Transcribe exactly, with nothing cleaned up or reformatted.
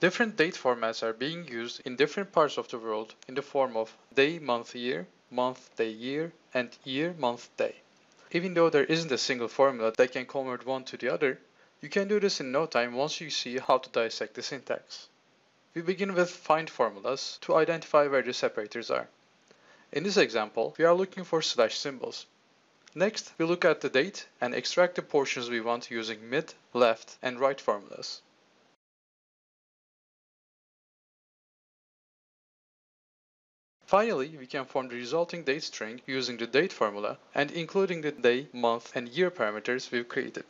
Different date formats are being used in different parts of the world in the form of day, month, year, month, day, year, and year, month, day. Even though there isn't a single formula that can convert one to the other, you can do this in no time once you see how to dissect the syntax. We begin with find formulas to identify where the separators are. In this example, we are looking for slash symbols. Next, we look at the date and extract the portions we want using mid, left, and right formulas. Finally, we can form the resulting date string using the date formula and including the day, month, and year parameters we've created.